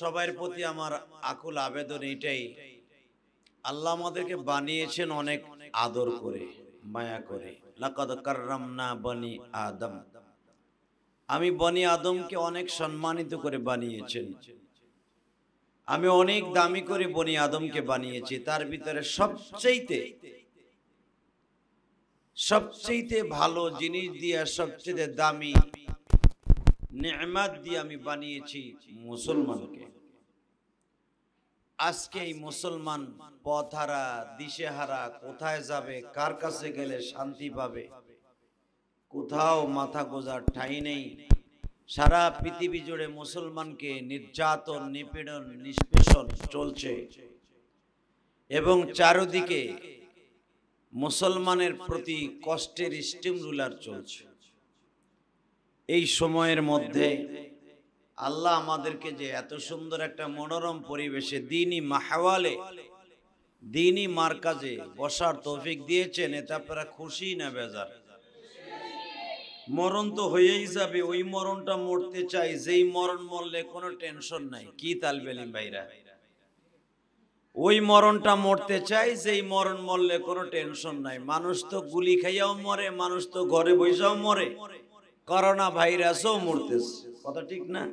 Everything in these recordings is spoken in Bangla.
সবার প্রতি আমার আকুল আবেদন এটাই, আল্লাহ আমাদেরকে বানিয়েছেন অনেক আদর করে মায়া করে। লাকাদ কাররামনা বনি আদম, আমি বনি আদমকে অনেক সম্মানিত করে বানিয়েছেন, আমি অনেক দামি করে বনি আদমকে বানিয়েছি। তার ভিতরে সবচেয়ে ভালো জিনিস দিয়ে সবচেয়ে দামি নিয়ামত দিয়ে আমি বানিয়েছি মুসলমানকে। আজকে এই মুসলমান পথহারা দিশেহারা, কোথায় যাবে, কার কাছে গেলে শান্তি পাবে, কোথাও মাথা গোজার ঠাঁই নেই। সারা পৃথিবী জুড়ে মুসলমানকে নির্যাতন নিপীড়ন নিষ্পেষণ চলছে এবং চারদিকে মুসলমানের প্রতি কষ্টের স্টিম রুলার চলছে। এই সময়ের মধ্যে আল্লাহ আমাদেরকে যে এত সুন্দর একটা মনোরম পরিবেশে দ্বীনি মাহওয়ালে দ্বীনি মার্কাজে বসার তৌফিক দিয়েছেন, এতে আপনারা খুশি না বেজার? মরণ তো হয়েই যাবে, ওই মরণটা মরতে চাই যেই মরণ মরলে কোনো টেনশন নাই। কি তালবেলিম ভাইরা, ওই মরণটা মরতে চাই যেই মরণ মরলে কোনো টেনশন নাই। মানুষ তো গুলি খাইয়াও মরে, মানুষ তো ঘরে বসেও মরে, করোনা ভাইরাসও মরতেছে, কথা ঠিক না?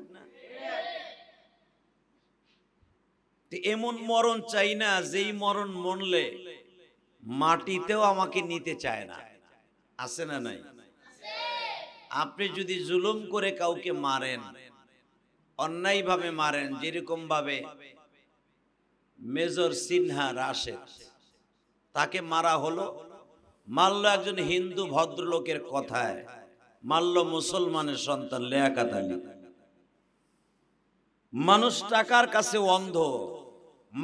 এমন মরণ চাই না যেই মরণ মরলে মাটিতেও আমাকে নিতে চায় না, আছে না নাই? আপনি যদি জুলুম করে কাউকে মারেন, অন্যায় ভাবে মারেন, যেরকম ভাবে মেজর সিনহা রাশেদ তাকে মারা হলো, মারল একজন হিন্দু ভদ্রলোকের কথায়, মারল মুসলমানের সন্তান লিয়াকাত আলী। মানুষ টাকার কাছে অন্ধ,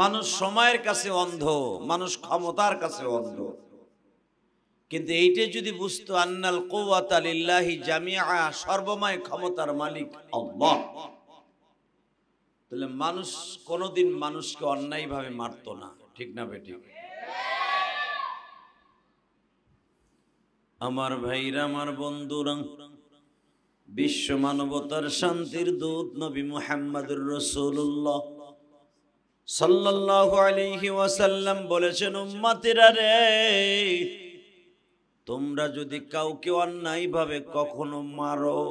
মানুষ সময়ের কাছে অন্ধ, মানুষ ক্ষমতার কাছে অন্ধ। কিন্তু এইটা যদি বুঝতো আন্নাল কুওয়াতা লিল্লাহি জামিআ, সর্বময় ক্ষমতার মালিক আল্লাহ, তাহলে মানুষ কোনোদিন মানুষকে অন্যায়ভাবে মারতো না, ঠিক না বেটি? আমার ভাইরা, আমার বন্ধুরা, বিশ্ব মানবতার শান্তির দূত নবী মুহাম্মদুর রাসূলুল্লাহ সাল্লাল্লাহু আলাইহি ওয়াসাল্লাম বলেছেন, উম্মতেরা রে, তোমরা যদি কাউকে অন্যায়ভাবে কখনো মারো,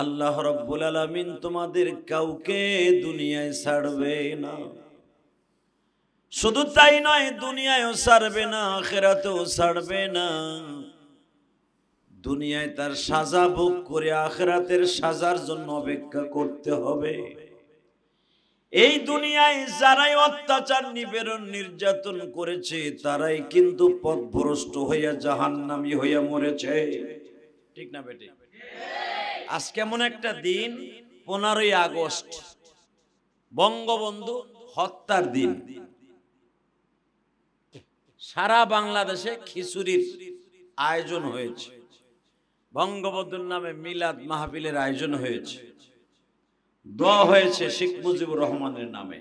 আল্লাহ রব্বুল আলামিন তোমাদের কাউকে দুনিয়ায় ছাড়বে না। শুধু তাই নয়, দুনিয়ায়ও ছাড়বে না, আখিরাতেও ছাড়বে না। দুনিয়ায় তার সাজা ভোগ করে আখিরাতের সাজার জন্য অপেক্ষা করতে হবে। এই দুনিয়ায় যারাই অত্যাচার নিপীড়ন নির্যাতন করেছে তারাই কিন্তু পথভ্রষ্ট হইয়া জাহান্নামী হইয়া মরেছে, ঠিক না বেটি? আজকে এমন একটা দিন, 15ই আগস্ট, বঙ্গবন্ধু হত্যার দিন। সারা বাংলাদেশে খিচুড়ির আয়োজন হয়েছে, বঙ্গবন্ধুর নামে মিলাদ মাহফিলের আয়োজন হয়েছে, দোয়া হয়েছে শেখ মুজিবুর রহমানের নামে।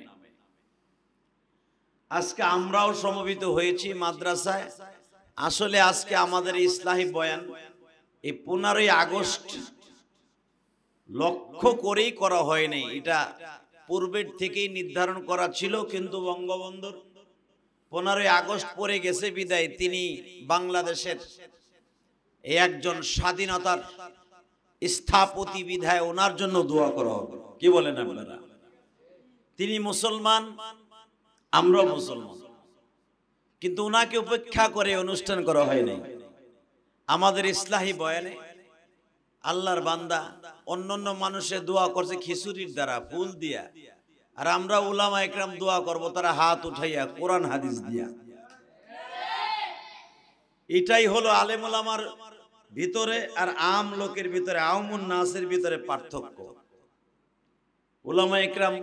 আজকে আমরাও সমবেত হয়েছি মাদ্রাসায়। আসলে আজকে আমাদের ইসলাহি বয়ান এই 15ই আগস্ট লক্ষ্য করেই করা হয়নি, এটা পূর্বের থেকেই নির্ধারণ করা ছিল। কিন্তু বঙ্গবন্ধুর 15ই আগস্ট পড়ে গেছে বিদায় তিনি বাংলাদেশের একজন স্বাধীনতার স্থাপতি বিধায় ওনার জন্য দোয়া করা হবে, কি বলেন আপনারা? তিনি মুসলমান, আমরা মুসলমান, কিন্তু ওনাকে উপেক্ষা করে অনুষ্ঠান করা হয়নি। আমাদের ইসলাহি বয়ানে আল্লাহর বান্দা অন্যান্য মানুষে দোয়া করছে খিচুড়ির দ্বারা ফুল দিয়া, আর আমরা উলামা একরাম দোয়া করব তারা হাত উঠাইয়া কোরআন হাদিস দিয়া। এটাই হলো আলেম উলামার ভিতরে আর আম লোকের ভিতরে, আওমুন নাসের ভিতরে পার্থক্য। উলামা একরাম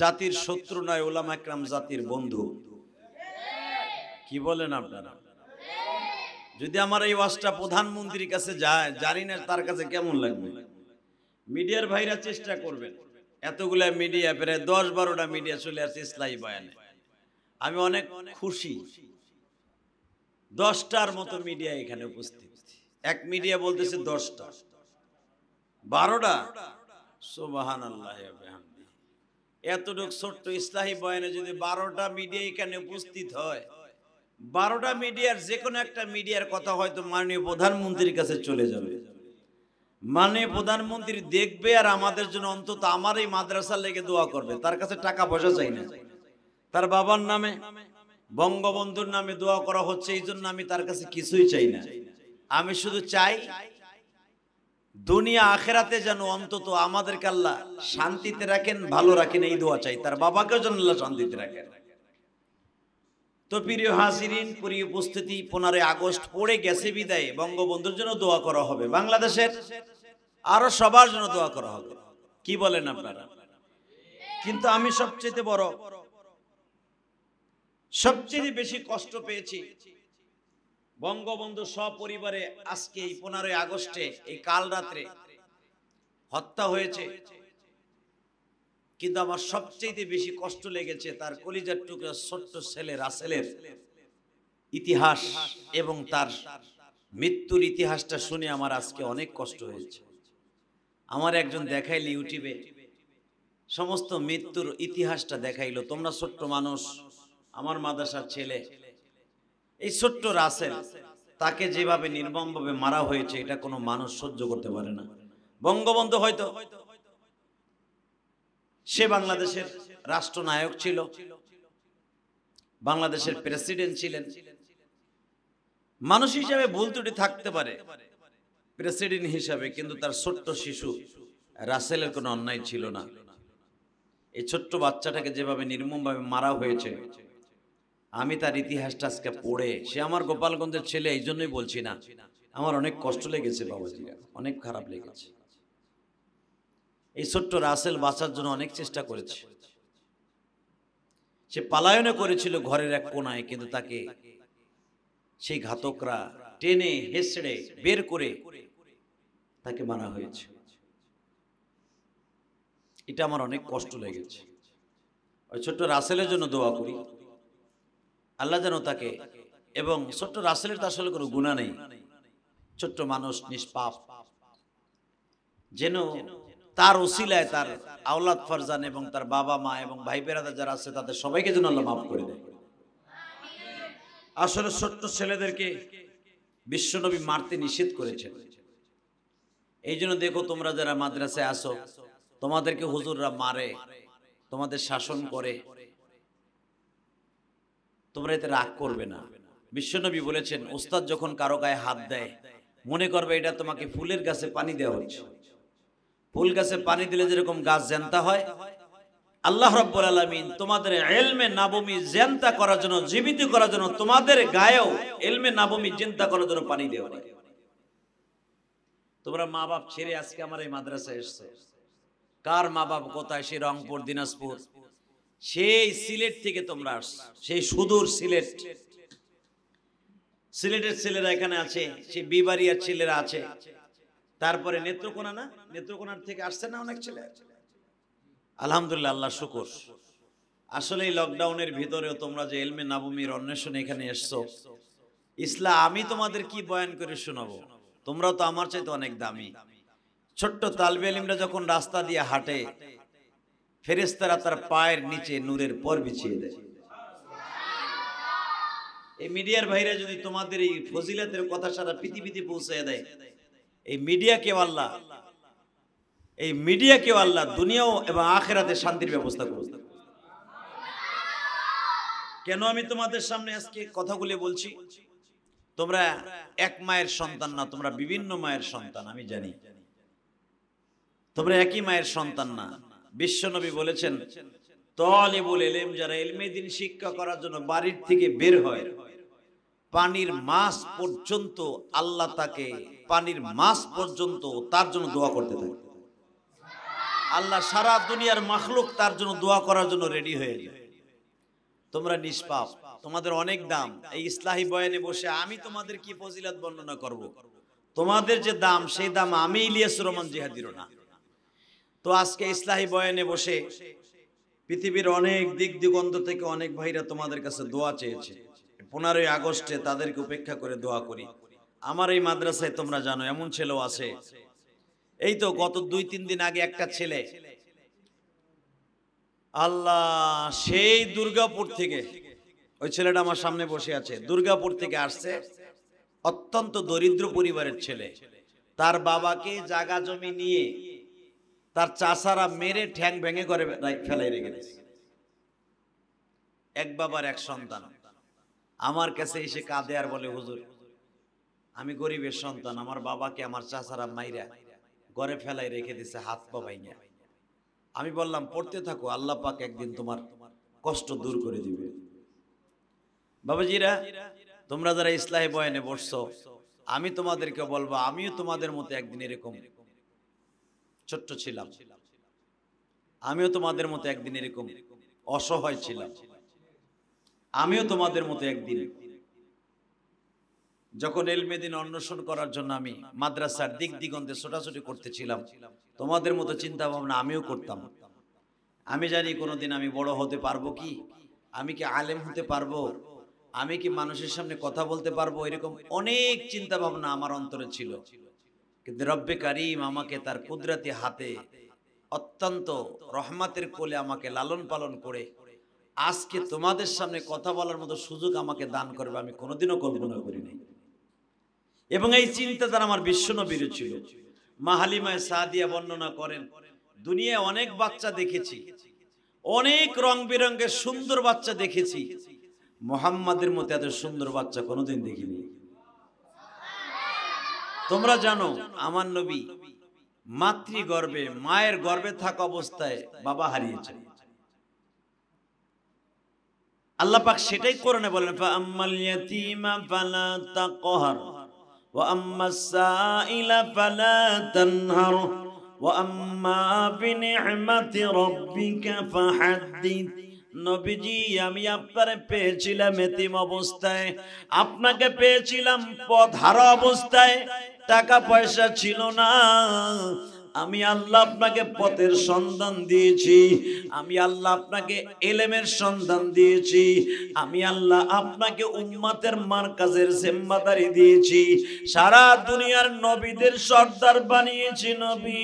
জাতির শত্রু নয়, উলামা একরাম জাতির বন্ধু, কি বলেন আপনারা? যদি আমার এই ওয়াজটা প্রধানমন্ত্রীর কাছে যায়, জানি না তার কাছে কেমন লাগবে। মিডিয়ার ভাইরা চেষ্টা করবেন, এতগুলা মিডিয়া, প্রায় 10-12টা মিডিয়া চলে আসছে ইসলামী বয়ানে, আমি অনেক খুশি। 10টার মতো মিডিয়া এখানে উপস্থিত, এক মিডিয়া বলতেছে 10টা, 12টা, सुबहानल्लाह बिहमदी एतटुक छोट्ट इस्लाही बयाने यदि 12टा मीडिया एखाने उपस्थित हय 12टा मीडियार जे कोनो एकटा मीडियार कथा हयतो माननीय प्रधानमंत्रीर काछे चले जाबे माननीय प्रधानमंत्री देखबे और आमादेर जन्य अंतत आमार एई माद्रासार लेगे दुआ करबे तार काछे टाका पयसा चाइ ना तार बाबार नामे बंगबंधुर नामे दुआ करा हच्छे एइजोन्य आमी तार काछे किछुई चाइ ना आमी शुधु चाइ दुनिया आखिराते जान अंतत आमादेरके आल्लाह शांतिते राखेन भालो राखेन एई दुआ चाइ तार बाबाकेओ जान आल्लाह शांतिते राखेन। तो प्रिय हाजिरिन प्रिय उपस्थिति 15 আগস্ট पड़े गेछे विदाये बंगबंधुर जोन्नो दुआ करा होबे बांग्लादेशेर आरो सबार जोन्नो दुआ करा होबे कि बोलेन आपनारा किन्तु आमी सबचेये बड़ सबचेये बेशी कष्ट पेयेछि बंगबंधु सपरिवारे आज के 15 আগস্টে कल रात्रे हत्या होयेछे किन्तु आमार सबचेये बेशी कष्ट लेगेछे तार कलिजार टुकरा छोट्ट छेले रासेलेर इतिहास एवं तार मृत्युर इतिहासटा शुने आमार आजके अनेक कष्ट होयेछे। आमार एकजन देखाइलो यूट्यूबे समस्त मृत्युर इतिहासटा देखाइलो तोमरा छोट्ट मानुष आमार माद्रासार छेले এই ছোট্ট রাসেল তাকে যেভাবে নির্মমভাবে মারা হয়েছে এটা কোনো মানুষ সহ্য করতে পারে না। বঙ্গবন্ধু হয়তো সে বাংলাদেশের রাষ্ট্রনায়ক ছিল বাংলাদেশের প্রেসিডেন্ট ছিলেন মানুষ হিসেবে ভুল ত্রুটি থাকতে পারে প্রেসিডেন্ট হিসেবে কিন্তু তার ছোট্ট শিশু রাসেলের কোনো অন্যায় ছিল না। এই ছোট্ট বাচ্চাটাকে যেভাবে নির্মমভাবে মারা হয়েছে आमी तार इतिहासटा आजके पढ़े से आमार गोपालगंजेर छेले एइजन्যই বলছি না আমার অনেক কষ্ট লেগেছে বাবাজিরা অনেক খারাপ লেগেছে। এই ছোট্ট রাসেল বাঁচার জন্য অনেক চেষ্টা করেছে সে পালায়নে করেছিল ঘরের এক কোণায় কিন্তু তাকে সেই ঘাতকরা টেনে হেসড়ে বের করে তাকে মারা হয়েছে এটা আমার অনেক কষ্ট লেগেছে। ওই ছোট্ট রাসেলের জন্য দোয়া করি আল্লাহ যেন তাকে এবং ছোট্ট রাসেলের তার আসলে কোনো গুনাহ নেই ছোট্ট মানুষ নিষ্পাপ যেন তার ওসিলায় তার আওলাদ ফরজান এবং তার বাবা মা এবং ভাই বেরাদা যারা আছে তাদের সবাইকে যেন আল্লাহ মাফ করে দেয়। আসলে ছোট্ট ছেলেদেরকে বিশ্বনবী মারতে নিষেধ করেছেন এইজন্য দেখো তোমরা যারা মাদ্রাসায় আসো তোমাদেরকে হুজুররা মারে তোমাদের শাসন করে তোমরা এতে রাগ করবে না। বিশ্বনবী বলেছেন ওস্তাদ যখন কারো গায়ে হাত দেয় মনে করবে এটা তোমাকে ফুলের গাছে পানি দেওয়া হচ্ছে ফুল গাছে পানি দিলে যেরকম গাছ জ্যান্তা হয় আল্লাহ রাব্বুল আলামিন তোমাদের ইলমে নাবুমি জ্যান্তা করার জন্য জীবিত করার জন্য তোমাদের গায়েও ইলমে নাবুমি জ্যান্তা করার জন্য পানি দেওয়া হয়। তোমরা মা বাপ ছেড়ে আজকে আমার এই মাদ্রাসায় এসেছো কার মা বাপ কোথায় সে রংপুর দিনাজপুর সেই সিলেট থেকে তোমরা আসছো সেই সুদূর সিলেট সিলেটের ছেলেরা এখানে আছে সেই বিবাড়িয়ার ছেলেরা আছে তারপরে নেত্রকোনা না নেত্রকোনার থেকে আসছে না অনেক ছেলে আলহামদুলিল্লাহ আল্লাহ শুকর। আসলে এই লকডাউনের ভিতরেও তোমরা যে ইলমে নাবুমির অন্বেষণে এখানে এসছো ইসলাম আমি তোমাদের কি বয়ান করে শোনাবো তোমরা তো আমার চাইতে অনেক দামি। ছোট্ট তালবে ইলমরা যখন রাস্তা দিয়ে হাঁটে ফেরেশতারা তার পায়ের নিচে নূরের পর্দা বিছিয়ে দেয়। এই মিডিয়ার ভাইরা যদি তোমাদের এই ফজিলাতের কথা সারা পৃথিবীতে পৌঁছে দেয় এই মিডিয়াকে আল্লাহ দুনিয়া এবং আখিরাতে শান্তির ব্যবস্থা করবে। কেন আমি তোমাদের সামনে আজকে কথাগুলো বলছি তোমরা এক মায়ের সন্তান না তোমরা বিভিন্ন মায়ের সন্তান আমি জানি তোমরা একই মায়ের সন্তান না। বিশ্বনবী বলেছেন তালিবুল ইলম যারা ইলমে দ্বীন শিক্ষা করার জন্য বাড়ির থেকে বের হয় পানির মাস পর্যন্ত আল্লাহ তাকে পানির মাস পর্যন্ত তার জন্য দোয়া করতে থাকে আল্লাহ সারা দুনিয়ার মাখলুক তার জন্য দোয়া করার জন্য রেডি হয়ে যায়। তোমরা নিষ্পাপ তোমাদের অনেক দাম এই ইসলাহি বয়ানে বসে আমি তোমাদের কি ফজিলত বর্ণনা করব তোমাদের যে দাম সেই দাম আমি ইলিয়াসুর রহমান জিহাদিরও না। তো আজকে ইসলাহি বয়ানে বসে পৃথিবীর অনেক দিক দিগন্ত থেকে অনেক ভাইরা তোমাদের কাছে দোয়া চেয়েছে 15 আগস্টে তাদেরকে উপেক্ষা করে দোয়া করি। আমার এই মাদ্রাসায় তোমরা জানো এমন ছেলেও আছে এই তো গত 2-3 দিন আগে একটা ছেলে আল্লাহ সেই দুর্গাপুর থেকে ওই ছেলেটা আমার সামনে বসে আছে দুর্গাপুর থেকে আসছে অত্যন্ত দরিদ্র পরিবারের ছেলে তার বাবাকে জায়গা জমি নিয়ে তার চাচারা মেরে ঠ্যাং ভেঙে করে ফেলাই রেখে গেছে এক বাবার এক সন্তান আমার কাছে এসে কাঁদে আর বলে হুজুর আমি গরিবের সন্তান আমার বাবাকে আমার চাচারা মাইরা ঘরে ফেলাই রেখে দিয়েছে হাত পা ভাঙা আমি বললাম পড়তে থাকো আল্লাহ পাক একদিন তোমার কষ্ট দূর করে দিবে বাবাজিরা তোমরা যারা ইসলামে বয়ানে বসছো আমি তোমাদেরকে বলবো আমিও তোমাদের মতো একদিন এরকম ছোট ছিলাম আমিও তোমাদের মতো একদিন এরকম অসহায় ছিলাম আমিও তোমাদের মতো একদিন যখন এলমেদিন অন্বেষণ করার জন্য আমি মাদ্রাসার দিক দিগন্তে ছোটাছুটি করতেছিলাম তোমাদের মতো চিন্তা ভাবনা আমিও করতাম আমি জানি কোনোদিন আমি বড় হতে পারবো কি আমি কি আলেম হতে পারবো আমি কি মানুষের সামনে কথা বলতে পারবো এরকম অনেক চিন্তা ভাবনা আমার অন্তরে ছিল কিন্তু রব্বে কারীম আমাকে তার কুদরতি হাতে অত্যন্ত রহমতের কোলে আমাকে লালন পালন করে আজকে তোমাদের সামনে কথা বলার মতো সুযোগ আমাকে দান করবে আমি কোনোদিনও কল্পনা করিনি এবং এই চিন্তা তার আমার বিশ্বনবীর ছিল মা হালিমা সাদিয়া বর্ণনা করেন দুনিয়ায় অনেক বাচ্চা দেখেছি অনেক রং বেরঙের সুন্দর বাচ্চা দেখেছি মুহাম্মাদের মতো এত সুন্দর বাচ্চা কোনোদিন দেখিনি তোমরা জানো আমার নবী মাতৃগর্ভে মায়ের গর্ভে থাকা অবস্থায় বাবা হারিয়েছে আল্লাহ পাক সেটাই কোরআনে বলেন ফা আম্মাল ইয়াতীমা ফালা তাকহার ওয়া আম্মাস সাইলা ফালা তানহার ওয়া আম্মা বিনি'মাতি রাব্বিকা ফাহাদ্দিথ নবীজি আমি আপনাকে পেয়েছিলাম এতিম অবস্থায় আপনাকে পেয়েছিলাম পথহারা অবস্থায় টাকা পয়সা ছিল না আমি আল্লাহ আপনাকে পথের সন্ধান দিয়েছি আমি আল্লাহ আপনাকে ইলমের সন্ধান দিয়েছি আমি আল্লাহ আপনাকে উম্মতের মারকাজের জিম্মাদারি দিয়েছি সারা দুনিয়ার নবীদের সর্দার বানিয়েছি নবী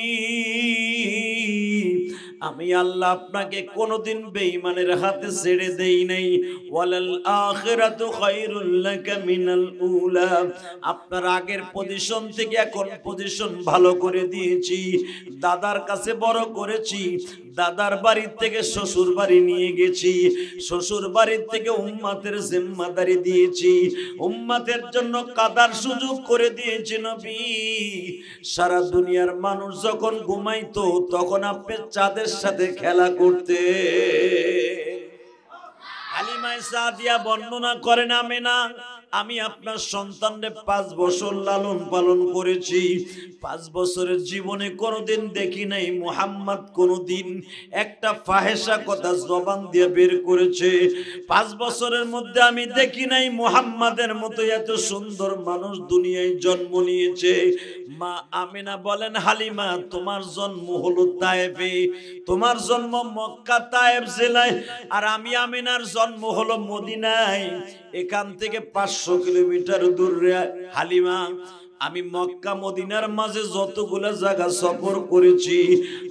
আমি আল্লাহ আপনাকে কোনোদিন বেঈমানের হাতে ছেড়ে দেই নাই ওয়ালাল আখিরাতু খায়রুল লাকা মিনাল উলা আপনার আগের পজিশন থেকে এখন পজিশন ভালো করে দিয়েছি দাদার কাছে বড় করেছি দাদার বাড়ি থেকে শ্বশুর বাড়ি নিয়ে গেছি শ্বশুর বাড়ি থেকে উম্মতের জিম্মাদারি দিয়েছি উম্মতের জন্য কাদার সুযোগ করে দিয়েছি নবী সারা দুনিয়ার মানুষ যখন ঘুমাইতো তখন আপনি চাঁদের সাথে খেলা করতে হালিমা সাদিয়া বর্ণনা করেন আমেনা আমি আপনার সন্তানকে 5 বছর লালন পালন করেছি 5 বছরের জীবনে কোনোদিন দেখি নাই মুহাম্মদ কোনোদিন একটা ফাহেশা কথা জবান দিয়ে বের করেছে 5 বছরের মধ্যে আমি দেখি নাই মুহাম্মাদের মতো এত সুন্দর মানুষ দুনিয়ায় জন্ম নিয়েছে মা আমিনা বলেন হালিমা তোমার জন্ম হলো তায়েফে তোমার জন্ম মক্কা তায়েফ জেলায় আর আমি আমিনার জন্ম হলো মদিনায় এখান থেকে 500 কিলোমিটার দূরে হালিমা আমি মক্কা মদিনার মাঝে যতগুলো জায়গা সফর করেছি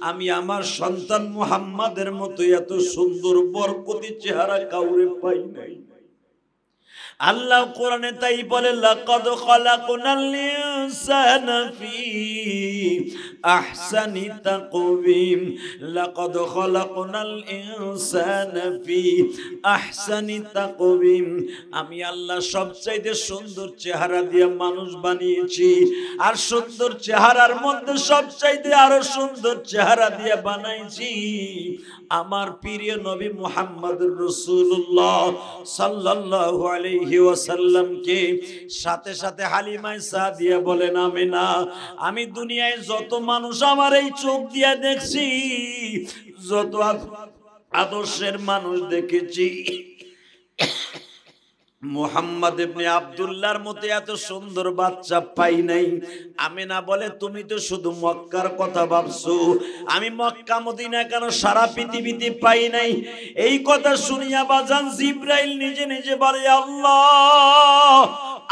আমি আমার সন্তান মুহাম্মাদের মতো এত সুন্দর বরকতি চেহারা কাউরে পাই নাই আল্লাহ কোরআনে তাই বলে লাকাদ খালাকনাল ইনসানা ফি আহসানি তাকওয়িম লাকাদ খালাকনাল ইনসানা ফি আহসানি তাকওয়িম আমি আল্লাহ সবচাইতে সুন্দর চেহারা দিয়ে মানুষ বানিয়েছি আর সুন্দর চেহারার মধ্যে সবচাইতে আরো সুন্দর চেহারা দিয়ে বানাইছি আমার প্রিয় নবী মুহাম্মদুর রাসূলুল্লাহ সাল্লাল্লাহু আলাইহি কে সাথে সাথে হালিমা সাদিয়া বলেন আমিনা আমি দুনিয়ায় যত মানুষ আমার এই চোখ দিয়ে দেখছি যত আদর্শের মানুষ দেখেছি মুহাম্মদ ইবনে আব্দুল্লাহর মতো এত সুন্দর বাচ্চা পাই নাই আমিনা বলে তুমি তো শুধু মক্কার কথা ভাবছো আমি মক্কা মদিনা কেন সারা পৃথিবীতে পাই নাই এই কথা শুনিয়া বাজান জিব্রাইল নিজে নিজে বলে আল্লাহ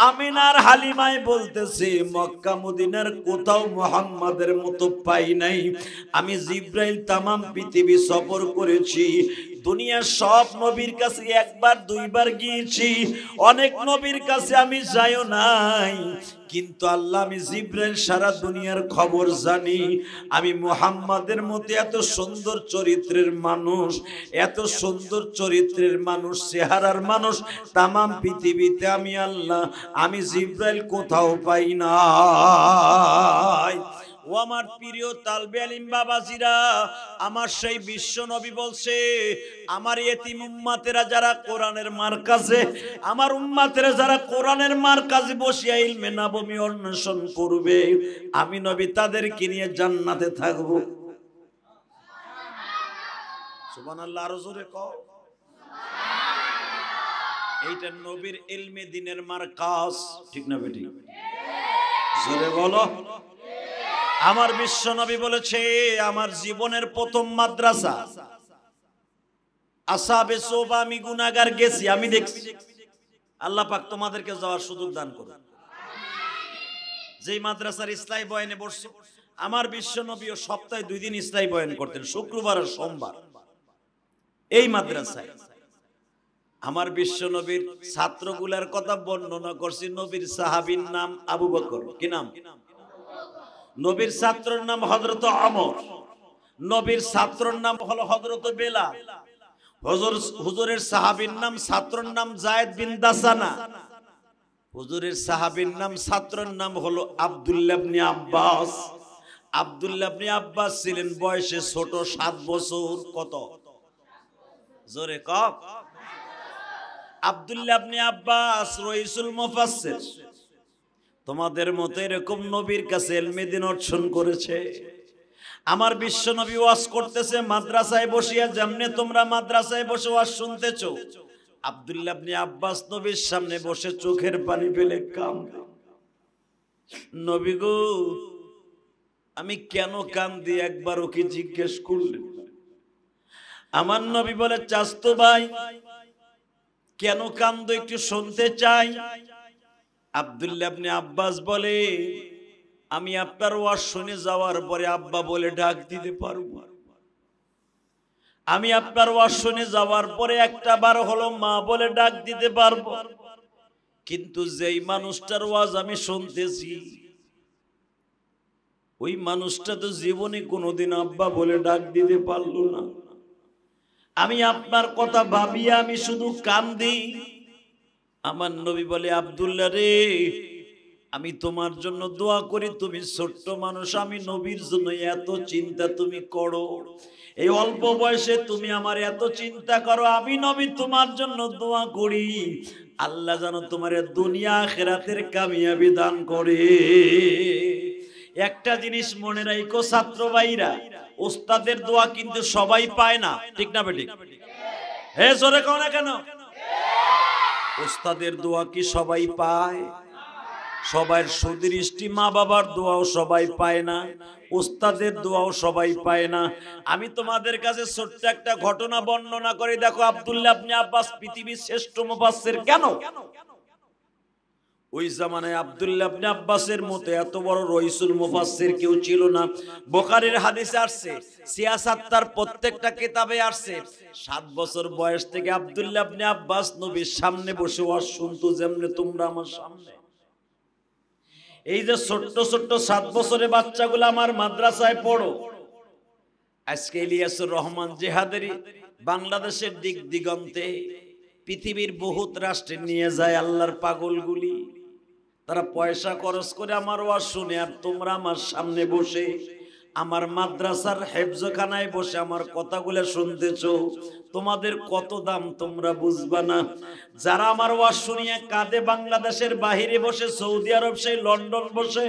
आमिनार हालिमाय बोलतेছে मक्का मदिनार কোথাও মুহাম্মাদের মতো পাই নাই। আমি জিবরাইল तमाम পৃথিবী সফর করেছি, दुनिया सब नबीर काছে একবার দুইবার গিয়েছি, अनेक नबीर काছে আমি যাইও নাই, কিন্তু আল্লাহ আমি জিবরাইল সারা দুনিয়ার খবর জানি। আমি মুহাম্মাদের মতো এত সুন্দর চরিত্রের মানুষ, এত সুন্দর চরিত্রের মানুষ, চেহারার মানুষ तमाम পৃথিবীতে আমি আল্লাহ আমি জিবরাইল কোথাও পাই না। ও আমার প্রিয় তালবে আলিম বাবাজিরা, আমার সেই বিশ্ব নবী বলছে আমার ইতিম উম্মাতেরা যারা কোরআনের মারকাজে, আমার উম্মাতেরা যারা কোরআনের মারকাজে বসিয়া ইলমে নাববী অন্বেষণ করবে, আমি নবী তাদেরকে নিয়ে জান্নাতে থাকব। সুবহানাল্লাহ, আরো জোরে কও সুবহানাল্লাহ। এইটা নবীর ইলমে দ্বীনের মারকাজ, ঠিক না বেটি? ঠিক, জোরে বলো। আমার বিশ্ব নবী বলেছে আমার জীবনের প্রথম মাদ্রাসা আসহাবে সুবা, আমি গুনাহগার গেছি, আমি দেখছি। আল্লাহ পাক তোমাদেরকে যাওয়ার সুযোগ দান করুন। যেই মাদ্রাসার ইসলামী বয়ানে বসছি, আমার বিশ্ব নবীও সপ্তাহে 2 দিন ইসলামী বয়ান করতেন, শুক্রবার আর সোমবার। এই মাদ্রাসায় আমার বিশ্ব নবীর ছাত্রগুলার কথা বর্ণনা করছি। নবীর সাহাবীর নাম আবু বকর, কি নাম? নবীর ছাত্রর নাম হযরত ওমর, নবীর ছাত্রর নাম হলো হযরত বেলাল, হুজুরের সাহাবীর নাম ছাত্রর নাম যায়েদ বিন দাসানা, হুজুরের সাহাবীর নাম ছাত্রর নাম হলো আব্দুল্লাহ ইবনে আব্বাস। আব্দুল্লাহ ইবনে আব্বাস ছিলেন বয়সে ছোট, 7 বছর। কত? জোরে কও। আব্দুল্লাহ ইবনে আব্বাস রইসুল মুফাসসির, তোমাদের মতো এরকম নবীর কাছে ইলমে দ্বীন অর্জন করেছে। আমার বিশ্ব নবী ওয়াজ করতেছে মাদ্রাসায় বসিয়া, যেমনে তোমরা মাদ্রাসায় বসে ওয়াজ শুনতেছো। আব্দুল্লাহ ইবনে আব্বাস নবীর সামনে বসে চোখের পানি ফেলে কাঁদে, নবী গো আমি কেন কাঁদি একবার ওকে জিজ্ঞেস করলেন। আমার নবী বলে চাচতো ভাই কেন কাঁদো একটু শুনতে চাই। আব্দুল্লাহ ইবনে আব্বাস বলে আমি আপনার ওয়াজ শুনে যাওয়ার পরে আব্বা বলে ডাক দিতে পারবো, আমি আপনার ওয়াজ শুনে যাওয়ার পরে একটা বার হলো মা বলে ডাক দিতে পারবো, কিন্তু যেই মানুষটার ওয়াজ আমি শুনতেছি ওই মানুষটা তো জীবনে কোনোদিন আব্বা বলে ডাক দিতে পারলো না। আমি আপনার কথা ভাবিয়া আমি শুধু কান্দি। আমার নবী বলে আব্দুল্লাহ রে আমি তোমার জন্য দোয়া করি, তুমি ছোট্ট মানুষ, আমি নবীর জন্য এত চিন্তা তুমি করো, এই অল্প বয়সে তুমি আমার এত চিন্তা করো, আমি নবী তোমার জন্য দোয়া করি আল্লাহ যেন তোমার দুনিয়া আখিরাতের কামিয়াবি দান করে। একটা জিনিস মনে রাখো ছাত্র ভাইরা, ওস্তাদের দোয়া কিন্তু সবাই পায় না, ঠিক না বেঠিক? হে জোরে কও না কেন? উস্তাদের দোয়া কি সবাই পায়? সবার সুদৃষ্টি, মা বাবার দোয়াও সবাই পায় না, উস্তাদের দোয়াও সবাই পায় না। আমি তোমাদের কাছে ছোট্ট একটা ঘটনা বর্ণনা করে দেখো আব্দুল্লাহ ইবনে আব্বাস পৃথিবীর শ্রেষ্ঠ মুফাসসির কেন? ওই জামানায় আব্দুল্লাহ ইবনে আব্বাসের মতো এত বড় রইসুল মুফাসসির কেউ ছিল না। বুখারীর হাদিসে আসছে, সিয়াসাত্তার প্রত্যেকটা কিতাবে আসছে, 7 বছর বয়স থেকে আব্দুল্লাহ ইবনে আব্বাস নবীর সামনে বসে ওয়াজ শুনতো, যেমনে তোমরা আমার সামনে। এই যে ছোট্ট ছোট্ট 7 বছরের বাচ্চাগুলো আমার মাদ্রাসায় পড়ো। আজকে ইলিয়াসুর রহমান জিহাদি বাংলাদেশের দিক দিগন্তে পৃথিবীর বহুত রাষ্ট্রে নিয়ে যায় আল্লাহর পাগলগুলি, তারা পয়সা খরচ করে আমার ওয়াজ শুনে, আর তোমরা আমার সামনে বসে আমার মাদ্রাসার হেফজখানায় বসে আমার কথাগুলো শুনতেছো, তোমাদের কত দাম তোমরা বুঝবা না। যারা আমার ওয়াজ শুনিয়ে কাঁদে বাংলাদেশের বাহিরে বসে, সৌদি আরব, সেই লন্ডন বসে,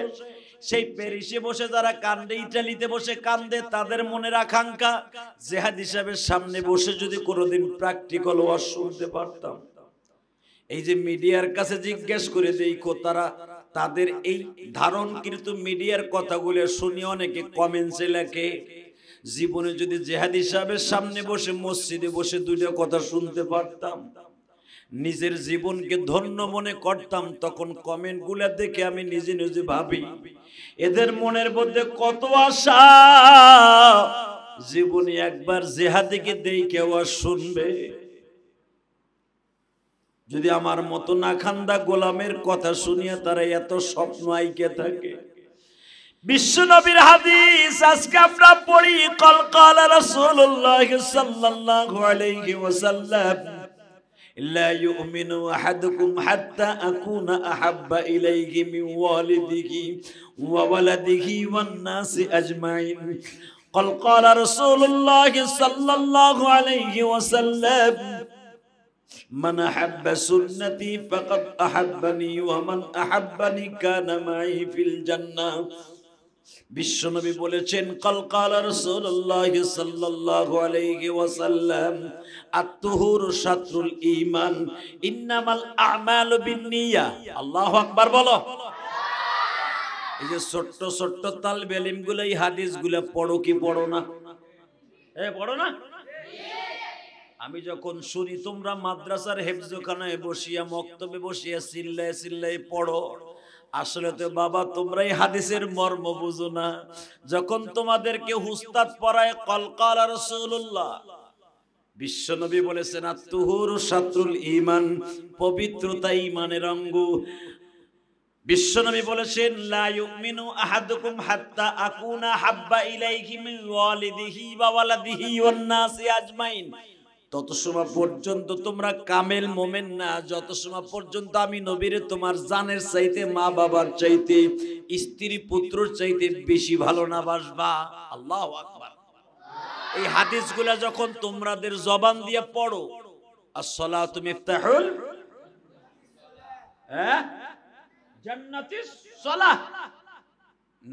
সেই প্যারিসে বসে যারা কান্দে, ইটালিতে বসে কান্দে, তাদের মনের আকাঙ্ক্ষা জিহাদি সাহেবের সামনে বসে যদি কোনোদিন প্র্যাকটিক্যাল ওয়াজ শুনতে পারতাম। এই যে মিডিয়ার কাছে জিজ্ঞেস করে দেখো, তারা তাদের এই ধারণকৃত মিডিয়ার কথাগুলো শুনিয়ে অনেকে কমেন্টসে লেখে জীবনে যদি জিহাদি সাহেবের সামনে বসে মসজিদে বসে 2টা কথা শুনতে পারতাম, निजेर जीवन के धन्य मने करताम तखन कमेंट गुला देखे आमी निजे निजे भाबी एदेर मनेर मध्ये कत आशा जीवने एकबार जिहादी के देई केउ आर शुनबे यदि आमार मतो नाखान्दा गोलामेर कथा शुनिया तारा एत स्वप्न आइके थाके विश्व नबीर हादीस आजके आमरा पढ़ी कलकाला रसूलुल्लाह सल्लल्लाहु अलैहि वसल्लम لا يؤمن أحدكم حتى أكون أحب إليه من والده وولده والناس أجمعين قال قال رسول الله صلى الله عليه وسلم من أحب سنتي فقد أحبني ومن أحبني كان معي في الجنة বিশ্ব নবী বলেছেন কাল কালা রাসূলুল্লাহ সাল্লাল্লাহু আলাইহি ওয়াসাল্লাম আত-তুহুরু শাতরুল ঈমান ইন্নামাল আমালু বিন-নিয়া আল্লাহু আকবার বলো সুবহানাল্লাহ। এই যে ছোট ছোট তালবেলিমগুলো এই হাদিসগুলো পড়ো কি পড়ো না? এ পড়ো না ঠিক। আমি যখন শুনি তোমরা মাদ্রাসার হেফজখানায় বসিয়া মক্তবে বসিয়া সিল্লায়ে সিল্লায়ে পড়ো আসলে তো বাবা তোমরাই হাদিসের মর্ম বুঝো না। যখন তোমাদেরকে উস্তাদ পড়ায় কলকালা রাসূলুল্লাহ বিশ্বনবী বলেছেন আত-তুহুরু শাতরুল ঈমান পবিত্রতা ঈমানের অঙ্গ। বিশ্বনবী বলেছেন লা ইউমিনু আহাদুকুম হাত্তা আকুনা হাব্বা ইলাইহি মিন ওয়ালিদিহি ওয়া ওয়ালাদিহি ওয়ান নাসি আজমাইন তত সময় পর্যন্ত তোমরা কামেল মোমেন না যত সময় পর্যন্ত আমি নবীরে তোমার জানের চাইতে মা বাবার চাইতে স্ত্রী পুত্রর চাইতে বেশি ভালো না বাসবা। আল্লাহু আকবার। এই হাদিসগুলা যখন তোমাদের জবান দিয়ে পড়ো আসসালাতু মিফতাহুল হ্যাঁ জান্নাতিস সালাহ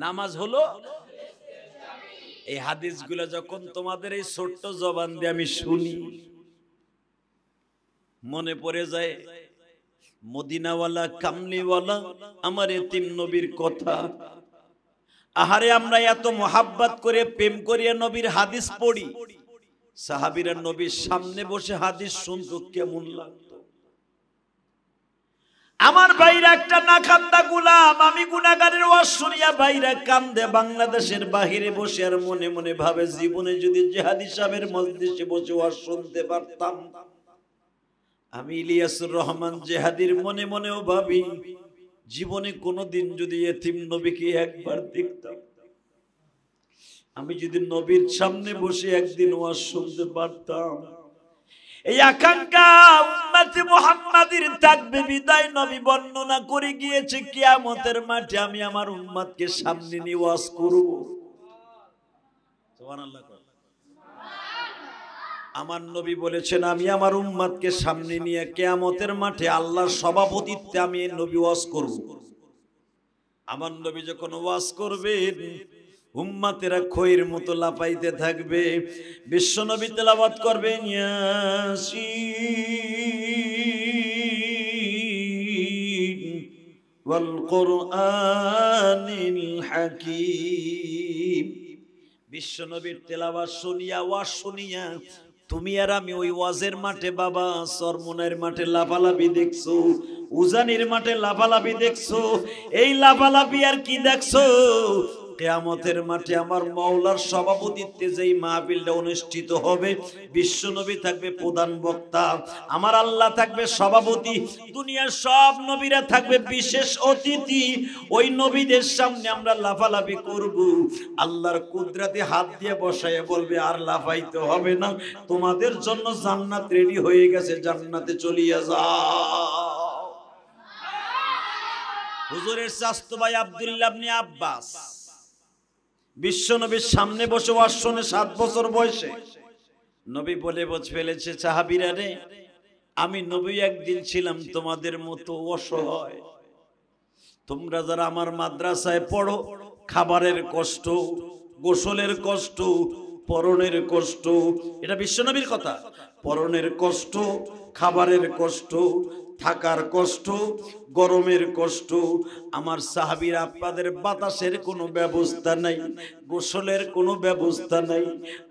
নামাজ হলো এই হাদিসগুলা যখন তোমাদের এই ছোট্ট জবান দিয়ে আমি শুনি মনে পড়ে যায় মদিনাওয়ালা কামলিওয়ালা আমার এতিম নবীর কথা। আহারে আমরা এত মোহাব্বত করে প্রেম করিয়া নবীর হাদিস পড়ি সাহাবীরা নবীর সামনে বসে হাদিস শুনতো কেমন লাগতো। আমার ভাইরা একটা নাকান্দা গোলাম আমি গুনাহগারের ওয়াজ শুনিয়া ভাইরা কান্দে বাংলাদেশের বাহিরে বসে আর মনে মনে ভাবে জীবনে যদি জিহাদি সাহেবের মজলিসে বসে ওয়াজ শুনতে পারতাম। আমি ইলিয়াসুর রহমান জিহাদির মনে মনেও ভাবি জীবনে কোনোদিন যদি এতিম নবীকে একবার দেখতাম আমি যদি নবীর সামনে বসে একদিন ওয়াজ শুনতে পারতাম। এই আকাঙ্ক্ষা উম্মতে মুহাম্মাদের থাকবে বিদায় নবী বর্ণনা করে গিয়েছে কিয়ামতের মাঠে আমি আমার উম্মতকে সামনে নিয়ে ওয়াজ করব। সুবহানাল্লাহ সুবহানাল্লাহ। আমার নবী বলেছেন আমি আমার উম্মতকে সামনে নিয়ে কিয়ামতের মাঠে আল্লাহর সভাপতিত্বে আমি এই নবী ওয়াজ করব। আমার নবী যখন ওয়াজ করবেন উম্মতেরা খয়ের মতো লাফাইতে থাকবে। বিশ্বনবী তেলাওয়াত করবেন ইয়াসিন ওয়াল কুরআনিল হাকীম। বিশ্বনবীর তেলাওয়াত শুনিয়া ওয়াজ শুনিয়া তুমি আর আমি ওই ওয়াজের মাঠে বাবা সরমনের মাঠে লাফালাফি দেখছো উজানির মাঠে লাফালাফি দেখছো এই লাফালাফি আর কি দেখছো কিয়ামতের মাঠে আমার মাওলার সভাপতিত্বে যেই মাহফিলটা অনুষ্ঠিত হবে বিশ্বনবী থাকবে প্রধান বক্তা আমার আল্লাহ থাকবে সভাপতি দুনিয়ার সব নবীরা থাকবে বিশেষ অতিথি। ওই নবীদের সামনে আমরা লাফালাফি করব আল্লাহর কুদরতে হাত দিয়ে বসায়ে বলবে আর লাফাইতে হবে না তোমাদের জন্য জান্নাত রেডি হয়ে গেছে জান্নাতে চলিয়া যাও। হুজুরের শাস্ত্র ভাই আব্দুল্লাহ ইবনে আব্বাস বিশ্বনবীর সামনে বসে ওয়াজ শুনে 7 বছর বয়সে নবী বলে ফেলেছে সাহাবীরা রে আমি নবী একদিন ছিলাম তোমাদের মতো অসহায় তোমরা যারা আমার মাদ্রাসায় পড়ো খাবারের কষ্ট গোসলের কষ্ট পরনের কষ্ট এটা বিশ্বনবীর কথা পরনের কষ্ট, খাবারের কষ্ট, থাকার কষ্ট, গরমের কষ্ট। আমার সাহাবীরা আপনাদের বাতাসের কোনো ব্যবস্থা নাই, গোসলের কোনো ব্যবস্থা নাই।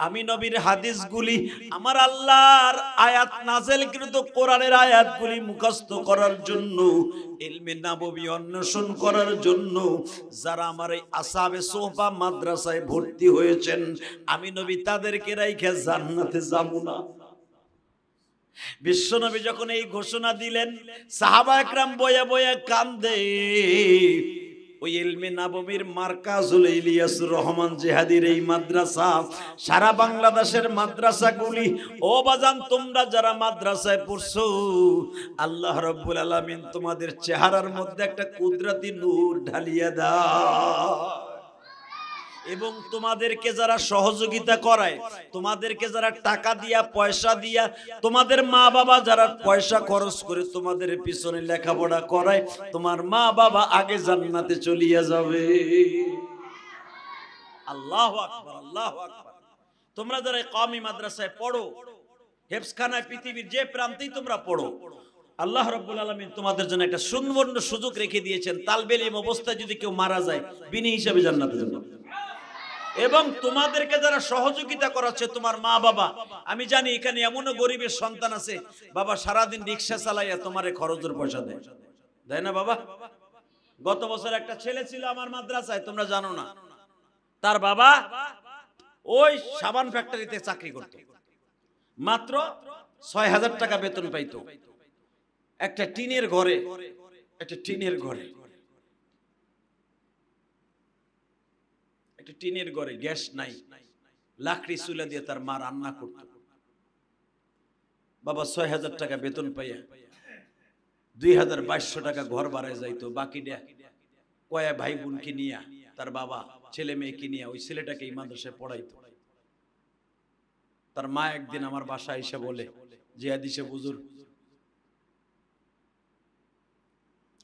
আমি নবীর হাদিসগুলি, আমার আল্লাহর আয়াত নাযিলকৃত কোরআনের আয়াতগুলি মুখস্থ করার জন্য, ইলমে নববী অন্বেষণ করার জন্য যারা আমার এই আসহাবে সুহবা মাদ্রাসায় ভর্তি হয়েছেন, আমি নবী তাদেরকে রাইখা জান্নাতে যাব না। বিশ্বনবী যখন এই ঘোষণা দিলেন, সাহাবা একরাম বয়া বয়া কান্দে। ওই ইলমে নববীর মারকাজুল ইলিয়াসুর রহমান জিহাদির এই মাদ্রাসা, সারা বাংলাদেশের মাদ্রাসাগুলি, ও বাজান তোমরা যারা মাদ্রাসায় পড়ছো, আল্লাহ রাব্বুল আলামিন তোমাদের চেহারার মধ্যে একটা কুদরতি নূর ঢালিয়া দাও, এবং তোমাদেরকে যারা সহযোগিতা করায়, তোমাদেরকে যারা টাকা দিয়া পয়সা দিয়া, তোমাদের মা বাবা যারা পয়সা খরচ করে তোমাদের পিছনে লেখাপড়া করায়, তোমার মা বাবা আগে জান্নাতে চলিয়া যাবে। আল্লাহু আকবার, আল্লাহু আকবার। তোমরা যারা কওমি মাদ্রাসায় পড়ো, হেফসখানায়, পৃথিবীর যে প্রান্তেই তোমরা পড়ো, আল্লাহ রাব্বুল আলামিন তোমাদের জন্য একটা সুবর্ণ সুযোগ রেখে দিয়েছেন। তালবেল ইলম অবস্থায় যদি কেউ মারা যায়, বিনা হিসাবে জান্নাতে যাবে। এবং তোমাদেরকে যারা সহযোগিতা করাচ্ছে, তোমার মা বাবা, আমি জানি এখানে এমনও গরিবের সন্তান আছে, বাবা সারাদিন রিক্সা চালাইয়া তোমারে খরচের পয়সা দেয়, দেয় না বাবা? গত বছর একটা ছেলে ছিল আমার মাদ্রাসায়, তোমরা জানো না, তার বাবা ওই সাবান ফ্যাক্টরিতে চাকরি করত, মাত্র ৬০০০ টাকা বেতন পাইত, একটা টিনের ঘরে, একটা টিনের ঘরে, টিনের ঘরে, গ্যাস নাই, লাকড়ি চুলা দিয়ে তার মা রান্না করত। বাবা ৬০০০ টাকা বেতন পাইয়া ২২০০ টাকা ঘর ভাড়ায় যাইতো, বাকিটা কয়া ভাই বোনকে নিয়া, তার বাবা ছেলে মেয়েকে নিয়া ওই ছেলেটাকে এই মাদ্রাসায় পড়াইতো। তার মা একদিন আমার বাসায় এসে বলে, জিহাদি সাহেব হুজুর,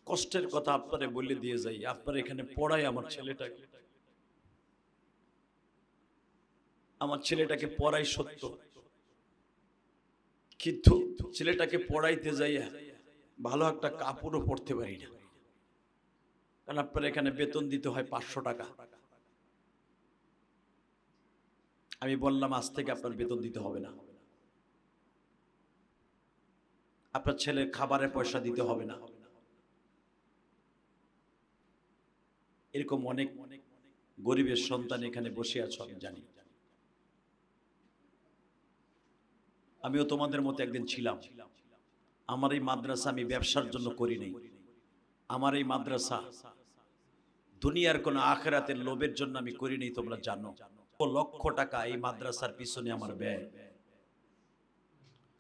কষ্টের কথা আপনারে বলে দিয়ে যাই, আপনার এখানে পড়াই আমার ছেলেটাকে, আমার ছেলেটাকে পড়াই সত্য, কিন্তু ছেলেটাকে পড়াইতে যাইয়া ভালো একটা কাপড়ও পরতে পারি না, কারণ আপনার এখানে বেতন দিতে হয় ৫০০ টাকা। আমি বললাম, আজ থেকে আপনার বেতন দিতে হবে না, আপনার ছেলের খাবারের পয়সা দিতে হবে না। এরকম অনেক গরিবের সন্তান এখানে বসে আছে, আমি জানি, আমিও তোমাদের মতো একদিন ছিলাম। আমার এই মাদ্রাসা আমি ব্যবসার জন্য করি নাই, আমার এই মাদ্রাসা দুনিয়ার কোনো আখিরাতের লোভের জন্য আমি করি নাই। তোমরা জানো লক্ষ টাকা এই মাদ্রাসার পিছনে আমার ব্যয়।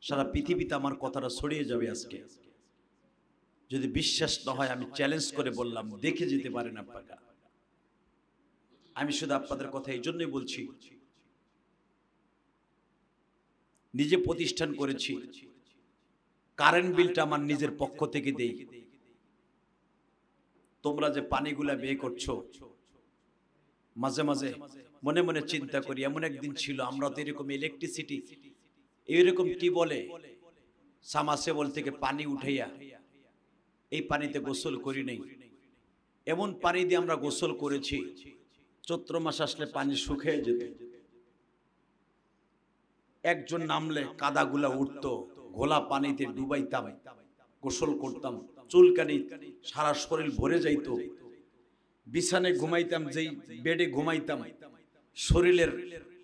সারা পৃথিবীতে আমার কথাটা ছড়িয়ে যাবে আজকে, যদি বিশ্বাস না হয় আমি চ্যালেঞ্জ করে বললাম, দেখে যেতে পারেন আপনারা। আমি শুধু আপনাদের কথা এই জন্যই বলছি, নিজে প্রতিষ্ঠান করেছি, কারেন্ট বিলটা আমার নিজের পক্ষ থেকে দেই। তোমরা যে পানিগুলা ব্যয় করছো, মাঝে মাঝে মনে মনে চিন্তা করি, এমন একদিন ছিল আমরা তো এরকম ইলেকট্রিসিটি, এইরকম কি বলে সামারসেবল থেকে পানি উঠাইয়া এই পানিতে গোসল করি নাই, এমন পানি দিয়ে আমরা গোসল করেছি, চৈত্র মাস আসলে পানি শুকিয়ে যেত, একজন নামলে কাদাগুলা উঠতো, ঘোলা পানিতে ডুবাইতাম, গোসল করতাম, চুলকানি সারা শরীর ভরে যাইতো, বিছানায় ঘুমাইতাম, যেই বেডে ঘুমাইতাম শরীরের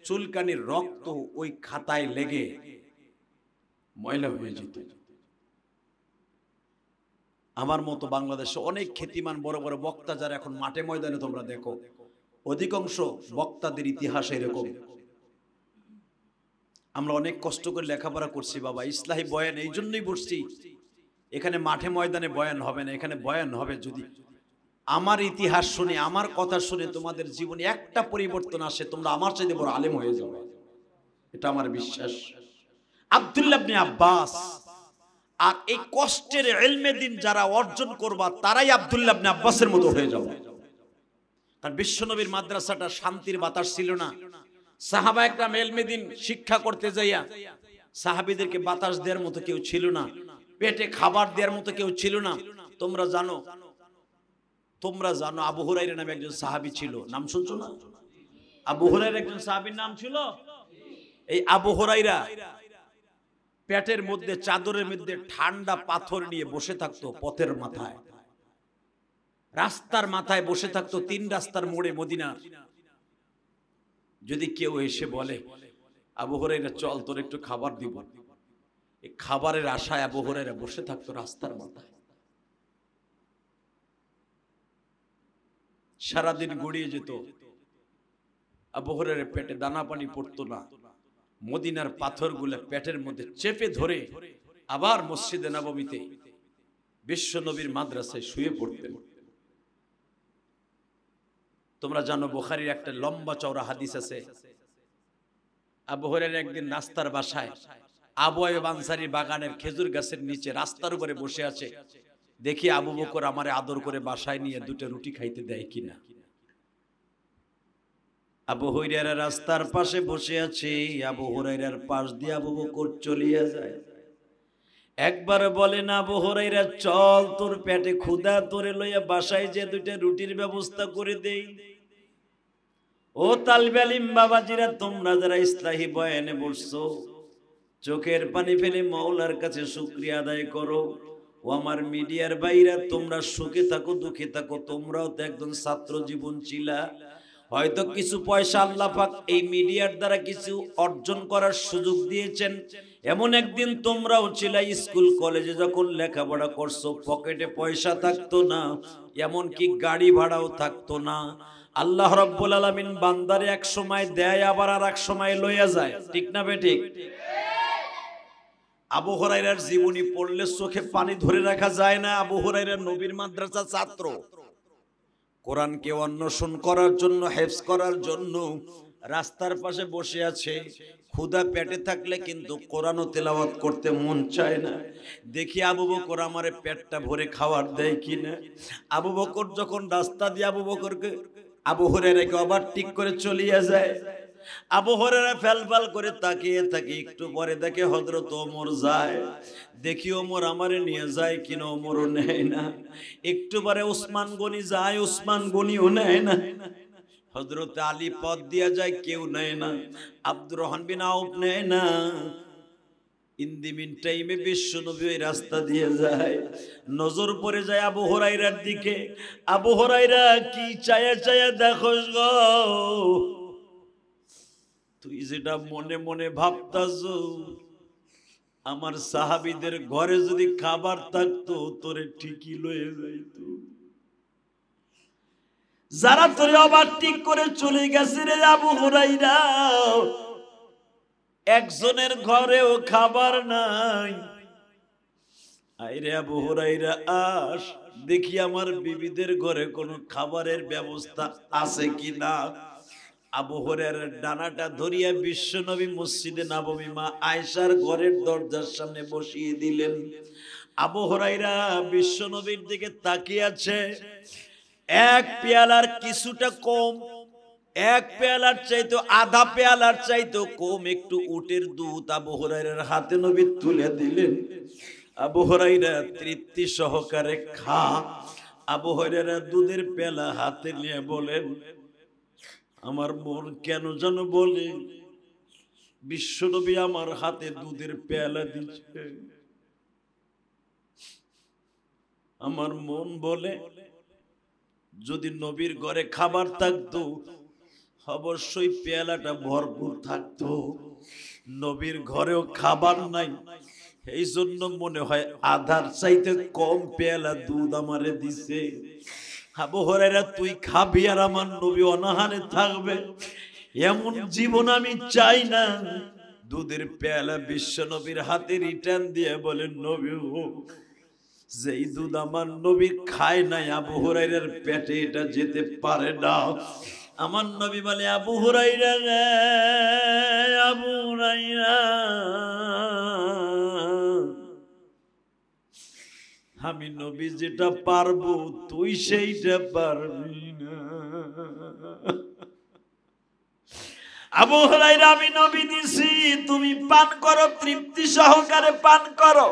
চুলকানির রক্ত ওই খাতায় লেগে ময়লা হয়ে যেত। আমার মতো বাংলাদেশে অনেক খ্যাতিমান বড় বড় বক্তা যারা এখন মাঠে ময়দানে তোমরা দেখো, অধিকাংশ বক্তাদের ইতিহাস এরকম। আমরা অনেক কষ্ট করে লেখাপড়া করছি বাবা, ইসলাহি বয়ান এই জন্যই বসছি, এখানে মাঠে ময়দানে বয়ান হবে না, এখানে বয়ান হবে যদি আমার ইতিহাস শুনে, আমার কথা শুনে তোমাদের জীবনে একটা পরিবর্তন আসে, তোমরা আমার চাইতে বড় আলেম হয়ে যাবে, এটা আমার বিশ্বাস। আব্দুল্লাহ ইবনে আব্বাস আর এই কষ্টের ইলমে দ্বীন যারা অর্জন করবা, তারাই আব্দুল্লাহ ইবনে আব্বাসের মতো হয়ে যাবে। কারণ বিশ্বনবীর মাদ্রাসাটা শান্তির বাতাস ছিল না, সাহাবা একরাম এলমেদিন শিক্ষা করতে যাইয়া সাহাবীদেরকে বাতাস দেওয়ার মতো কেউ ছিল না, পেটে খাবার দেওয়ার মতো কেউ ছিল না। তোমরা জানো আবু হুরায়রা নামে একজন সাহাবী ছিল, নাম শুনছো না? আবু হুরায়রা একজন সাহাবীর নাম ছিল। এই আবু হুরায়রা পেটের মধ্যে চাদরের মধ্যে ঠান্ডা পাথর নিয়ে বসে থাকতো, পথের মাথায় রাস্তার মাথায় বসে থাকতো, তিন রাস্তার মোড়ে মদিনার। যদি কেউ এসে বলে আবু হুরায়রা চল তোর একটু খাবার দিব, এই খাবারের আশায় আবু হুরায়রা বসে থাকতো রাস্তার মাথায়। সারাদিন গড়িয়ে যেত, আবু হুরায়রা পেটে দানা পানি পড়তো না। মদিনার পাথরগুলো পেটের মধ্যে চেপে ধরে আবার মসজিদে নববীতে বিশ্ব নবীর মাদ্রাসায় শুয়ে পড়তেন। তোমরা জানো বুখারীর একটা লম্বা চওড়া হাদিস আছে, আবু হুরায়রা একদিন নাস্তার বাসায় আবু আইয়ুব আনসারী বাগানের খেজুর গাছের নিচে রাস্তার উপরে বসে আছে, দেখি আবু বকর আমারে আদর করে বাসায় নিয়ে দুটো রুটি খাইতে দেয় কিনা। আবু হুরায়রা রাস্তার পাশে বসে আছে, আবু হুরায়রার পাশ দিয়ে আবু বকর চলিয়া যায়। একবার বলেন আবু হুরায়রা চল তোর পেটে ক্ষুধা, তোরে লইয়া বাসায় যে দুইটা রুটির ব্যবস্থা করে দেই। ও তালবেলিম বাবাজিরা, তোমরা যারা ইসলাহি বয়ানে বসছো চোখের পানি ফেলে মাওলার কাছে শুকরিয়া আদায় করো। ও আমার মিডিয়ার ভাইরা, তোমরা সুখে থাকো দুঃখে থাকো, তোমরাও তো একজন ছাত্র জীবন ছিলা। হয়তো কিছু পয়সা আল্লাহ পাক এই মিডিয়ার দ্বারা কিছু অর্জন করার সুযোগ দিয়েছেন। এমন একদিন তোমরাও ছিলা, স্কুল কলেজে যখন লেখাপড়া করছো পকেটে পয়সা থাকতো না, এমনকি গাড়ি ভাড়াও থাকতো না। আল্লাহ রাব্বুল আলামিন বান্দারে এক সময় দেয়, আবার আর এক সময় লইয়া যায়, ঠিক না বেঠিক? আবু হুরায়রার জীবনী পড়লে চোখে পানি ধরে রাখা যায় না। আবু হুরায়রা নবীর মাদ্রাসা ছাত্র, কোরআনকে অন্বেষণ করার জন্য হেফজ করার জন্য রাস্তার পাশে বসে আছে। ক্ষুধা পেটে থাকলে কিন্তু কোরআন ও তেলাওয়াত করতে মন চায় না, দেখি আবু বকর আমারে পেটটা ভরে খাবার দেয় কিনা। আবু বকর যখন রাস্তা দিয়ে আবু হুরায়রাকে আবার ঠিক করে চলিয়া যায়, আবু হুরায়রা ফেলফাল করে তাকিয়ে থাকি। একটু পরে দেখে হযরত ওমর যায়, দেখি ওমর আমারে নিয়ে যায় কিনা, ওমরও নেয় না। একটু পরে ওসমান গনি যায়, ওসমান গনিও নেয় না। হযরত আলী পথ দিয়া যায়, কেউ নেয় না। আব্দুর রহমান বিন আউফ নেয় না। ইন দি মিন টাইমে বিশ্ব নবী ওই রাস্তা দিয়ে যায়, নজর পড়ে যায় আবু হুরায়রার দিকে। আবু হুরায়রা কি চায়া চায়া দেখোস গো, তুই যেটা মনে মনে ভাবতাস আমার সাহাবীদের ঘরে যদি খাবার থাকতো তোরে ঠিকই লয়ে যাইতো। যারা তোরে আবার ঠিক করে চলে গেছে রে আবু হুরায়রা, একজনের ঘরেও খাবার নাই। আইরে আবু হুরায়রা আস দেখি আমার বিবিদের ঘরে কোনো খাবারের ব্যবস্থা আছে কিনা। আবু হুরায়রার ডানাটা ধরিয়া বিশ্বনবী মসজিদে নববী মা আয়েশার ঘরের দরজার সামনে বসিয়ে দিলেন। আবু হুরায়রা বিশ্বনবীর দিকে তাকিয়ে আছে, এক পেয়ালার কিছুটা কম, এক পেয়ালার চাইতো আধা পেয়ালার চাইতো কম একটু উটের দুধ আবু হুরায়রার হাতে নবী তুলে দিলেন। আবু হুরায়রা তৃপ্তি সহকারে খা। আবু হুরায়রা দুধের পেয়ালা হাতে নিয়ে বলেন, আমার মন কেন যেন বলে বিশ্বনবী আমার হাতে দুধের পেয়ালা দিচ্ছে, আমার মন বলে যদি নবীর ঘরে খাবার থাকতো অবশ্যই পেয়ালাটা ভরপুর থাকতো। নবীর ঘরেও খাবার নাই, এই জন্য মনে হয় আধার চাইতে কম পেয়ালা দুধ আমারে দিছে। আবু হুরায়রা তুই খাবি আর আমার নবী অনাহারে থাকবে, এমন জীবন আমি চাই না। দুধের পেয়ালা বিশ্ব নবীর হাতে রিটার্ন দিয়ে বলেন, নবী যেই দুধ আমার নবী খায় নাই আবু হুরায়রার পেটে এটা যেতে পারে না। আমার নবী বলে, আবু হুরায়রা রে আবু হুরায়রা, আমি নবী যেটা পারবো তুই সেইটা পারবি না। আবু হুরায়রা আমি নবী দিছি তুমি পান করো তৃপ্তি সহকারে পান করো।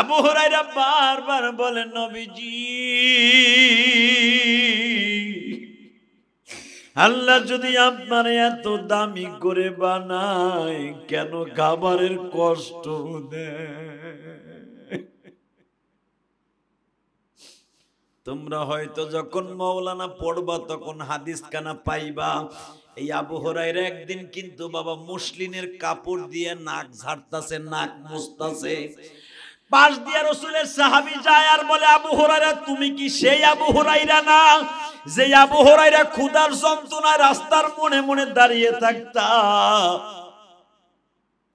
আবু হুরায়রা বারবার বলেন নবীজি আল্লাহ যদি আপনারে এত দামি করে বানায় কেন খাবারের কষ্ট দেয়। তোমরা হয়তো যখন মাওলানা পড়বা তখন হাদিস খানা পাইবা। এই আবু হুরায়রা একদিন কিন্তু বাবা মুসলিনের কাপড় দিয়ে নাক ঝাড়তাছে নাক মুছতাছে, পাশ দিয়ে রাসূলের সাহাবী যায় আর বলে আবু হুরায়রা তুমি কি সেই আবু হুরায়রা না যে আবু হুরায়রা ক্ষুধার যন্ত্রণায় রাস্তার মনে মনে দাঁড়িয়ে থাকতা,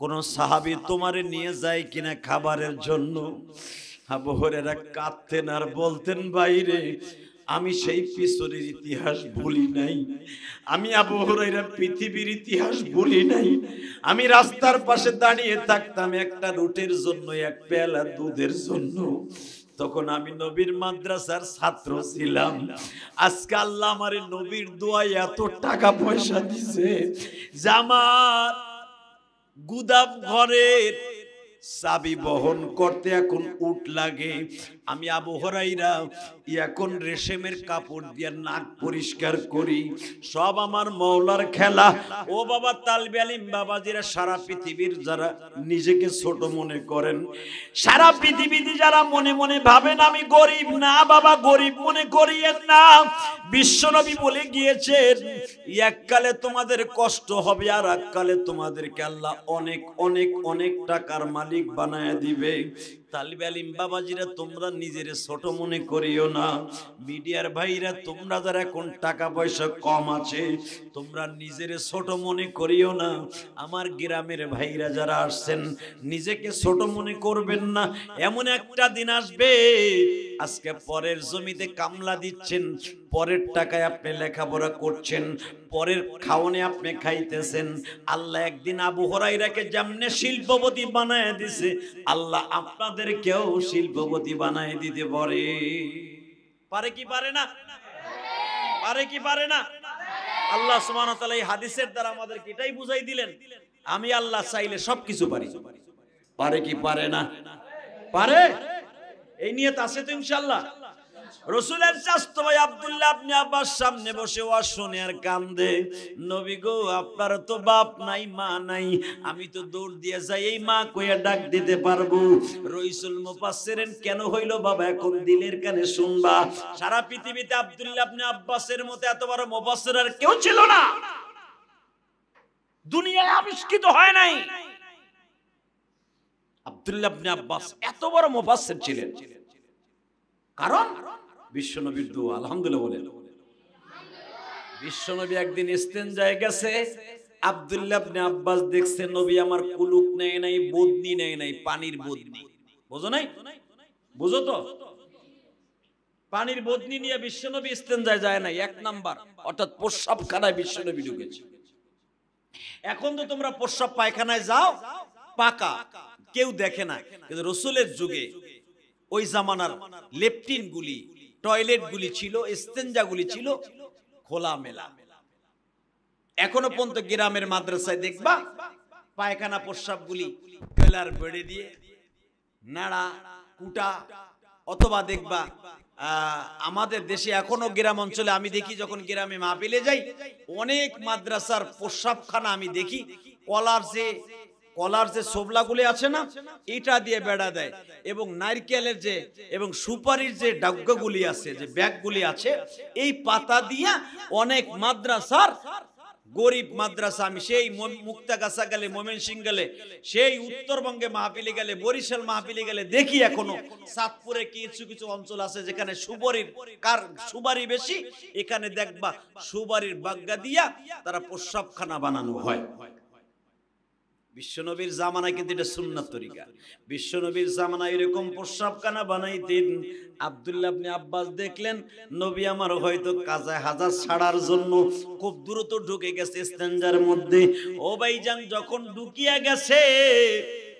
কোন সাহাবী তোমারে নিয়ে যায় কিনা খাবারের জন্য। আবু হুরায়রা কাঁদতেন আর বলতেন বাইরে আমি সেই পিছনের ইতিহাস ভুলি নাই, আমি আবু হুরায়রা পৃথিবীর ইতিহাস ভুলি নাই, আমি রাস্তার পাশে দাঁড়িয়ে থাকতাম একটা রুটির জন্য এক পেয়ালা দুধের জন্য, তখন আমি নবীর মাদ্রাসার ছাত্র ছিলাম। আজকে আল্লাহ আমারে নবীর দোয়ায় এত টাকা পয়সা দিছে যে আমার গুদাম ঘরের চাবি বহন করতে এখন উট লাগে, আমি আবু হুরায়রা এখন রেশমের কাপড় দিয়ে নাক পরিষ্কার করি, সব আমার মওলার খেলা। ও বাবা তালবে আলিম বাবাজিরা সারা পৃথিবীর যারা নিজেকে ছোট মনে করেন, সারা পৃথিবীতে যারা মনে মনে ভাবেন আমি গরিব, না বাবা গরিব মনে করিয়েন না। বিশ্বনবী বলে গিয়েছেন এককালে তোমাদের কষ্ট হবে আর এককালে তোমাদেরকে আল্লাহ অনেক অনেক অনেক টাকার মালিক বানায় দিবে। তালিব আলিম বাবাজিরা তোমরা নিজের ছোট মনে করিও না, মিডিয়ার ভাইরা তোমরা যারা এখন টাকা পয়সা কম আছে তোমরা নিজের ছোট মনে করিও না, আমার গ্রামের ভাইরা যারা আসছেন নিজেকে ছোট মনে করবেন না। এমন একটা দিন আসবে আজকে পরের জমিতে কামলা দিচ্ছেন, পরের টাকায় আপনি লেখাপড়া করছেন, পরের খাওনে আপনি খাইতেছেন। আল্লাহ একদিন আবু হুরায়রাকে যেমনে শিল্পপতি বানায় দিছে আল্লাহ আপনাদের কেউ শিল্পপতি বানায় দিতে পারে, পারে কি পারে না, পারে কি পারে না। আল্লাহ সুবহানাহু ওয়া তাআলা এই হাদিসের দ্বারা আমাদেরকে এটাই বুঝাই দিলেন আমি আল্লাহ চাইলে সবকিছু পারি, পারে কি পারে না, পারে। এই নিয়ত আছে তো ইনশাআল্লাহ। রাসূলের চাচতো ভাই আব্দুল্লাহ আপনি আব্বার সামনে বসে ওয়াজ শুনে আর কান্দে, নবী গো আপনার তো বাপ নাই মা নাই, আমি তো দৌড় দিয়ে যাই এই মা কইয়া ডাক দিতে পারবো। রইসুল মুফাসসিরিন কেন হইল বাবা এখন দিলের কানে শুনবা। সারা পৃথিবীতে আব্দুল্লাহ আপনি আব্বাসের মতো এত বড় মুফাসসির আর কেউ ছিল না, দুনিয়ায় আবিষ্কৃত হয় নাই। আব্দুল্লাহ ইবনে আব্বাস এত বড় মুফাসসির ছিলেন কারণ বিশ্বনবীর দোয়া। আলহামদুলিল্লাহ বলেন। বিশ্বনবী একদিন ইস্তেনজায় গেছে, আব্দুল্লাহ ইবনে আব্বাস দেখছে নবী আমার কুলুক নেয় নাই, বদনি নেয় নাই, পানির বদনি বুঝো নাই, বুঝো তো, পানির বদনি নিয়ে বিশ্বনবী ইস্তেনজায় যায় নাই, এক নাম্বার অর্থাৎ প্রস্রাবখানায় বিশ্বনবী ঢুকেছে। এখন তো তোমরা প্রস্রাব পায়খানায় যাও পাকা কেউ দেখে না, কিন্তু রসুলের যুগে ওই জামানার লেপটিন গুলি টয়লেট গুলি ছিল, ইস্তেঞ্জা গুলি ছিল খোলা মেলা। এখনো পর্যন্ত গ্রামের মাদ্রাসায় দেখবা পায়খানা প্রস্রাব গুলি টয়লার বেড়ে দিয়ে নাড়া কুটা, অথবা দেখবা আমাদের দেশে এখনো গ্রাম অঞ্চলে আমি দেখি যখন গ্রামে মাহফিলে যাই অনেক মাদ্রাসার প্রস্রাবখানা আমি দেখি কলার যে সোবলাগুলি আছে না এটা দিয়ে বেড়া দেয়, এবং নারকেলের যে এবং সুপারির যে ডাগ্গাগুলি আছে যে ব্যাগগুলি আছে এই পাতা দিয়া অনেক মাদ্রাসার গরিব মাদ্রাসা আমি সেই মুক্তাগাছা গেলে ময়মনসিংহ গেলে সেই উত্তরবঙ্গে মাহফিলে গেলে বরিশাল মাহফিলে গেলে দেখি এখনো চাঁদপুরে কিছু কিছু অঞ্চল আছে যেখানে সুপারির সুপারি বেশি, এখানে দেখবা সুপারির বাগ্গা দিয়া তারা প্রস্রাবখানা বানানো হয়। বিশ্বনবীর জামানায় কিন্তু এটা সুন্নাত তরিকা। বিশ্বনবীর জামানায় এরকম প্রস্রাবখানা বানাইতেন। আব্দুল্লাহ ইবনে আব্বাস দেখলেন নবী আমার হয়তো কাজা হাজার ছাড়ার জন্য খুব দ্রুত ঢুকে গেছে ইস্তেনজার মধ্যে। ও ভাইজান যখন ঢুকিয়া গেছে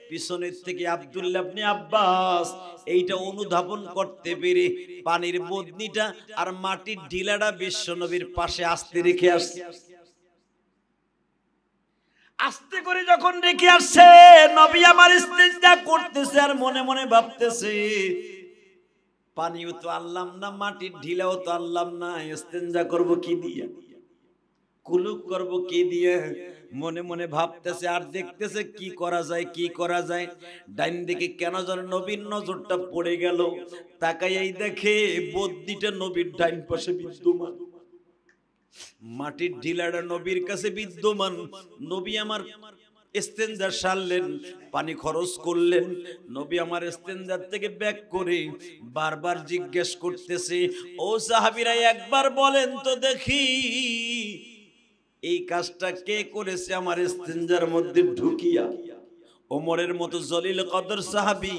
পিছনের থেকে আব্দুল্লাহ ইবনে আব্বাস এইটা অনুধাবন করতে পেরে পানির বদনিটা আর মাটির ঢিলাটা বিশ্বনবীর পাশে আসতে রেখে আসছে। आस्ते करे जखन रेखे आसছে नबी आमार ইস্তিনজা করতেছে আর মনে মনে ভাবতেছে পানিও তো আল্লাম না মাটির ঢিলাও তো আল্লাম না ইস্তিনজা করব কি দিয়া কুলুক করব কি দিয়া মনে মনে ভাবতেছে আর দেখতেছে কি করা যায় কি করা যায় ডাইন দিকে কেন যেন নবীর নজরটা পড়ে গেল তাকাইয়াই দেখে বদ্দিটা নবীর ডাইন পাশে বিদ্যমান মাটির ঢিলাটা নবীর কাছে বিদ্যমান নবী আমার ইস্তিনজা সারলেন পানি খরচ করলেন নবী আমার ইস্তিনজা থেকে ব্যাক করে বারবার জিজ্ঞেস করতেছে ও সাহাবীরা একবার বলেন তো দেখি এই কাজটা কে করেছে আমার ইস্তিনজার মধ্যে ঢুকিয়া ওমরের মতো জলিল কদর সাহাবী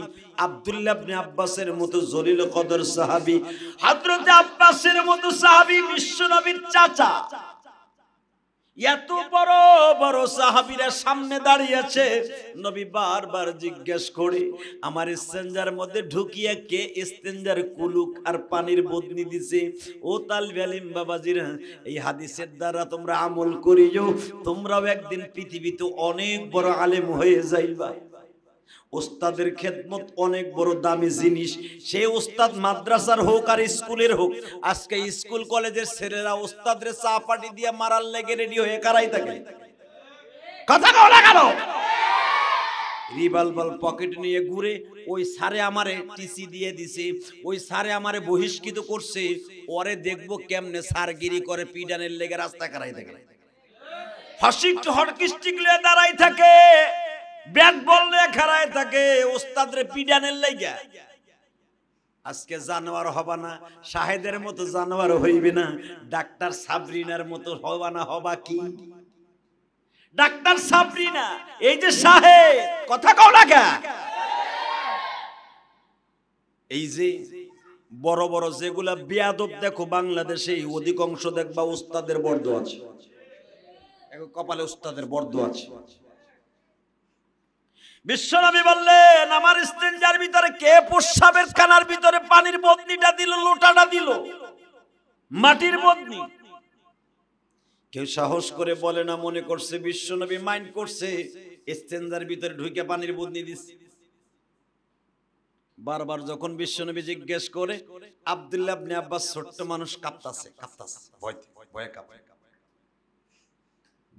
আব্দুল্লাহ ইবনে আব্বাসের মতো জলিল কদর সাহাবী হযরত আব্বাসের মতো সাহাবী বিশ্বনবীর চাচা এত বড় বড় সাহাবীরা সামনে দাঁড়িয়ে আছে নবী বারবার জিজ্ঞেস করে আমার ইস্তিনজার মধ্যে ঢুকিয়ে কে ইস্তিনজার কুলুক আর পানির বদনি দিয়েছে ও তালবে আলিম বাবাজিরা এই হাদিসের দ্বারা তোমরা আমল করিও তোমরাও একদিন পৃথিবীতে অনেক বড় আলেম হয়ে যাইবা उस्तादेर खेदमत अनेक बड़ो दामी जिनिस से उस्ताद मद्रासार होक और स्कूलेर होक आज के स्कूल कलेजेर छेलेरा उस्तादेर चापाटी दिये मारार लेगे रेडी होये काराई थाके कथा कओ ना केन रिभলভার পকেট নিয়ে ঘুরে ওই সারে আমারে টিসি দিয়ে দিছে ওই সারে আমারে বহিষ্কৃত করছে ওরে দেখব কেমনে সারগিরি করে পিডানের লেগে রাস্তা কারাই থাকে ফাসিক হটকিস্টিক নিয়ে দাঁড়াই থাকে ব্যাট বল নিয়ে খাড়ায় থাকে ওস্তাদরে পিডানের লাগা আজকে জানোয়ার হবা না শাহেদের মতো জানোয়ার হইবে না ডাক্তার সাবরিনার মতো হবা না হবা কি ডাক্তার সাবরিনা এই যে শাহেদ কথা কও না কা এই যে বড় বড় যেগুলা বেয়াদব দেখো বাংলাদেশে অধিকাংশ দেখবা ওস্তাদের বরদোয়া আছে এখন কপালে ওস্তাদের বরদোয়া আছে বিশ্বনবী বললেন আমার ইস্তিনজার ভিতরে কে প্রস্রাবের খানার ভিতরে পানির বদনিটা দিল লোটাটা দিল মাটির বদনি কেউ সাহস করে বলে না মনে করছে বিশ্বনবী মাইন্ড করছে ইস্তিনজার ভিতরে ঢুকে পানির বদনি দিছে বারবার যখন বিশ্বনবী জিজ্ঞেস করে আব্দুল্লাহ ইবনে আব্বাস ছোট্ট মানুষ কাঁপতাছে কাঁপতাছে ভয় ভয় কাঁপে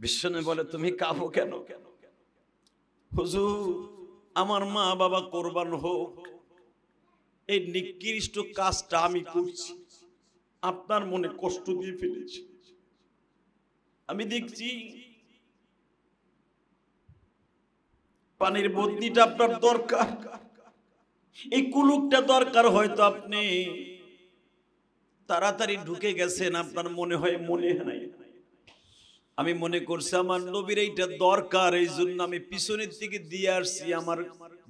বিশ্বনবী বলে তুমি কাঁপো কেন হুজুর আমার মা বাবা কুরবান হোক এই নিকৃষ্ট কাজটা আমি করছি আপনার মনে কষ্ট দিয়ে ফেলেছি আমি দেখছি পানির বদনিটা আপনার দরকার এই কুলুকটা দরকার হয়তো আপনি তাড়াতাড়ি ঢুকে গেছেন আপনার মনে হয় মনে নাই আমি মনে করছি আমার নবীর এইটা দরকার এই জন্য আমি পিছনের দিকে দিয়ে আসছি আমার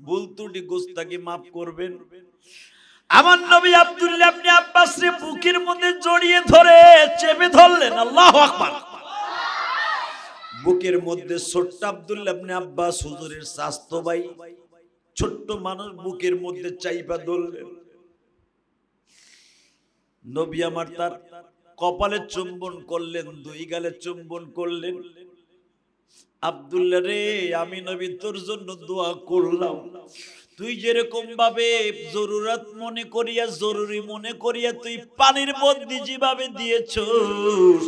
ভুল ত্রুটি গোস্তাকে মাফ করবেন আমার নবী আব্দুল্লাহ ইবনে আব্বাস রে বুকের মধ্যে জড়িয়ে ধরে চেপে ধরলেন আল্লাহু আকবার বুকের মধ্যে ছোট্ট আব্দুল্লাহ ইবনে আব্বাস হুজুরের স্বাস্থ্য ভাই ছোট্ট মানুষ বুকের মধ্যে চাইপা ধরলেন নবী আমার তার কপালে চুম্বন করলেন দুই গালে চুম্বন করলেন আব্দুল্লাহ রে আমি নবী তোর জন্য দোয়া করলাম তুই যেরকম ভাবে জরুরত মনে করিয়া জরুরি মনে করিয়া তুই পানির বদনি যেভাবে দিয়েছস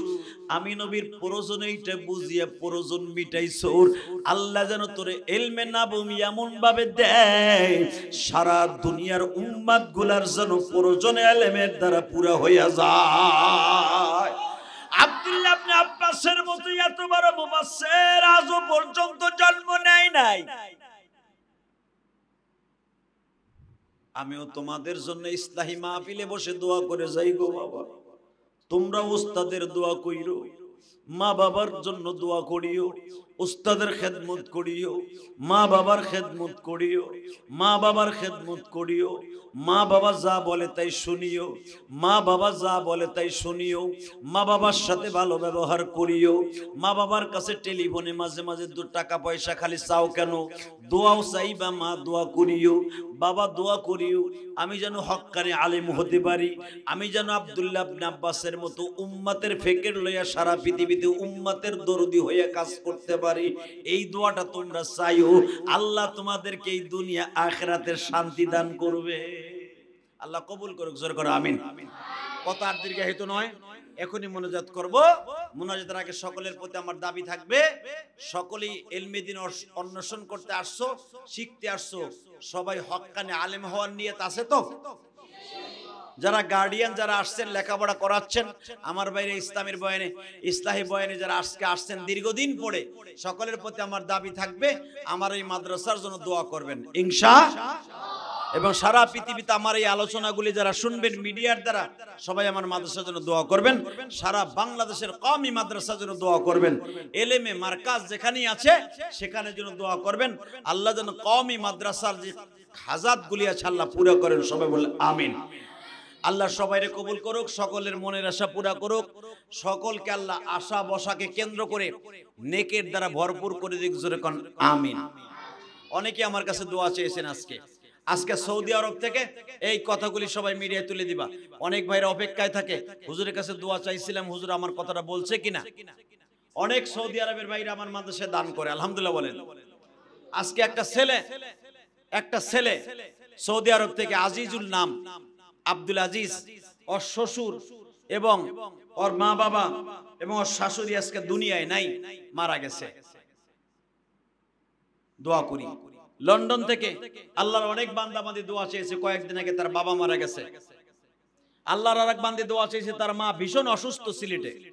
আমি নবীর প্রয়োজন এইটা বুঝিয়া প্রয়োজন মিটাইছস আল্লাহ যেন তোরে ইলমে নাবুমি এমন ভাবে দেয় সারা দুনিয়ার উম্মতগুলার যেন প্রয়োজন ইলমের দ্বারা পুরা হইয়া যায় আব্দুল্লাহ ইবনে আব্বাসের মতো এত বড় মুফাসসির আজও পর্যন্ত জন্ম নেয় নাই আমিও তোমাদের জন্য ইসলাহি মাহফিলে বসে দোয়া করে যাই গো বাবা তোমরা উস্তাদের দোয়া কইরো মা বাবার জন্য দোয়া করিও উস্তাদের খেদমত করিও মা বাবার খেদমত করিও মা বাবার খেদমত করিও মা বাবা যা বলে তাই শুনিও মা বাবা যা বলে তাই শুনিও মা বাবার সাথে ভালো ব্যবহার করিও মা বাবার কাছে টেলিফোনে মাঝে মাঝে দু টাকা পয়সা খালি চাও কেন দোয়াও চাইবা মা দোয়া করিও বাবা দোয়া করিও আমি যেন হক্কানি আলেম হতে পারি আমি যেন আব্দুল্লাহ ইবনে আব্বাসের মতো উম্মতের ফিকির লইয়া সারা পৃথিবী যদি উম্মতের দরদি হয়ে কাজ করতে পারি এই দোয়াটা তোমরা চাইও, আল্লাহ তোমাদেরকে এই দুনিয়া আখিরাতের শান্তি দান করবে। আল্লাহ কবুল করুক, জোর করো আমিন। কত আর দীর্ঘায়িত নয়, এখনই মোনাজাত করব। মোনাজাতের আগে সকলের প্রতি আমার দাবি থাকবে, সকলেই ইলমে দ্বীন অন্বেষণ করতে আসছো, শিখতে আসছো, সবাই হক্কানি আলেম হওয়ার নিয়ত আছে তো? যারা গার্ডিয়ান যারা আসছেন, লেখাপড়া করাচ্ছেন, আমার বাইরে ইসলামের বয়ানে ইসলাহি বয়ানে যারা আজকে আসছেন দীর্ঘদিন পরে, সকলের প্রতি আমার দাবি থাকবে আমার এই মাদ্রাসার জন্য দোয়া করবেন ইনশাআল্লাহ। এবং সারা পৃথিবীতে আমার এই আলোচনাগুলি যারা শুনবেন মিডিয়ার দ্বারা, সবাই আমার মাদ্রাসার জন্য দোয়া করবেন, সারা বাংলাদেশের কওমি মাদ্রাসার জন্য দোয়া করবেন, এলএমএ মার্কাজ যেখানেই আছে সেখানে জন্য দোয়া করবেন। আল্লাহ যেন কওমি মাদ্রাসার যে হাজাতগুলি আছে আল্লাহ পুরো করেন, সবাই বলে আমিন। আল্লাহ সবাইরে কবুল করুক, সকলের মনের আশা পুরা করুক, সকলকে আল্লাহ আশা বসাকে কেন্দ্র করে নেকের দ্বারা ভরপুর করে দিক, জোরে কোন আমিন। অনেকে আমার কাছে দোয়া চেয়েছেন আজকে, আজকে সৌদি আরব থেকে এই কথাগুলি সবাই মিডিয়ায় তুলে দিবা। অনেক ভাইরা অপেক্ষায় থাকে হুজুরের কাছে দোয়া চাইছিলাম, হুজুর আমার কথাটা বলছে কিনা। অনেক সৌদি আরবের ভাইরা আমার মাদ্রাসায় দান করে, আলহামদুলিল্লাহ বলেন। আজকে একটা ছেলে সৌদি আরব থেকে, আজিজুল নাম, আব্দুল আজিজ, ওর শ্বশুর এবং ওর মা বাবা এবং ওর শাশুড়ি আজকে দুনিয়ায় নাই, মারা গেছে। দোয়া করি। লন্ডন থেকে আল্লাহর অনেক বান্দা বান্দি দোয়া চেয়েছে, কয়েকদিন আগে তার বাবা মারা গেছে। আল্লাহর আরেক বান্দি দোয়া চেয়েছে, তার মা ভীষণ অসুস্থ সিলেটে।